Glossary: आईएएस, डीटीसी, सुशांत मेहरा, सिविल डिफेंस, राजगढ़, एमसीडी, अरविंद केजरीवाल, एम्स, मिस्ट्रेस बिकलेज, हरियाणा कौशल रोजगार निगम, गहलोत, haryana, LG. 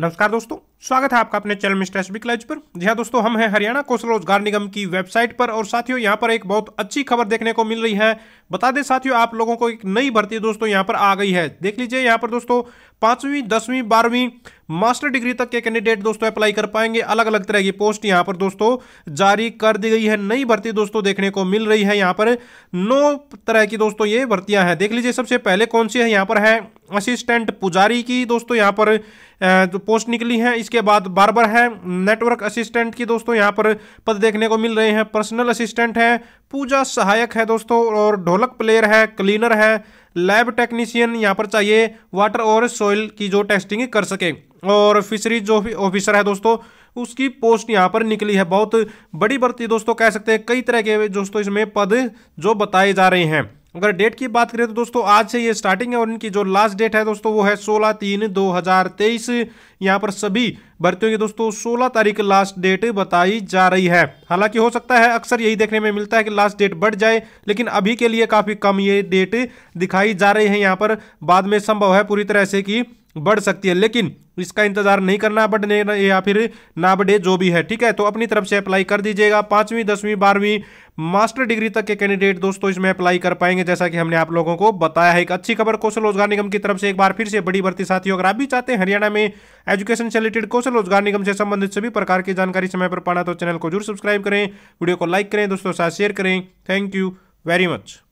नमस्कार दोस्तों, स्वागत है आपका अपने चैनल मिस्ट्रेस बिकलेज पर। जी हाँ दोस्तों, हम हैं हरियाणा कौशल रोजगार निगम की वेबसाइट पर और साथियों यहाँ पर एक बहुत अच्छी खबर देखने को मिल रही है। बता दें साथियों आप लोगों को एक नई भर्ती दोस्तों यहाँ पर आ गई है। देख लीजिए यहाँ पर दोस्तों 5वीं 10वीं 12वीं मास्टर डिग्री तक के कैंडिडेट दोस्तों अप्लाई कर पाएंगे। अलग अलग तरह की पोस्ट यहाँ पर दोस्तों जारी कर दी गई है। नई भर्ती दोस्तों देखने को मिल रही है। यहाँ पर 9 तरह की दोस्तों ये भर्तियाँ हैं। देख लीजिए सबसे पहले कौन सी है, यहाँ पर है असिस्टेंट पुजारी की दोस्तों यहाँ पर जो पोस्ट निकली है। इसके बाद बार्बर है, नेटवर्क असिस्टेंट की दोस्तों यहाँ पर पद देखने को मिल रहे हैं। पर्सनल असिस्टेंट है, पूजा सहायक है दोस्तों, और ढोलक प्लेयर है, क्लीनर है, लैब टेक्नीशियन यहाँ पर चाहिए, वाटर और सॉइल की जो टेस्टिंग कर सके, और फिशरीज जो ऑफिसर है दोस्तों उसकी पोस्ट यहाँ पर निकली है। बहुत बड़ी भर्ती दोस्तों कह सकते हैं। कई तरह के दोस्तों इसमें पद जो बताए जा रहे हैं। अगर डेट की बात करें तो दोस्तों आज से ये स्टार्टिंग है और इनकी जो लास्ट डेट है दोस्तों वो है 16/3/2023। यहाँ पर सभी भर्तियों की दोस्तों 16 तारीख लास्ट डेट बताई जा रही है। हालांकि हो सकता है, अक्सर यही देखने में मिलता है कि लास्ट डेट बढ़ जाए, लेकिन अभी के लिए काफ़ी कम ये डेट दिखाई जा रही है। यहाँ पर बाद में संभव है पूरी तरह से कि बढ़ सकती है, लेकिन इसका इंतजार नहीं करना, बढ़ने या फिर ना बढ़े जो भी है, ठीक है। तो अपनी तरफ से अप्लाई कर दीजिएगा। 5वीं 10वीं 12वीं मास्टर डिग्री तक के कैंडिडेट दोस्तों इसमें अप्लाई कर पाएंगे, जैसा कि हमने आप लोगों को बताया है। एक अच्छी खबर कौशल रोजगार निगम की तरफ से एक बार फिर से बड़ी भर्ती। साथियों अगर आप भी चाहते हैं हरियाणा में एजुकेशन से रिलेटेड कौशल रोजगार निगम से संबंधित सभी प्रकार की जानकारी समय पर पाना तो चैनल को जरूर सब्सक्राइब करें, वीडियो को लाइक करें दोस्तों, साथ शेयर करें। Thank you very much.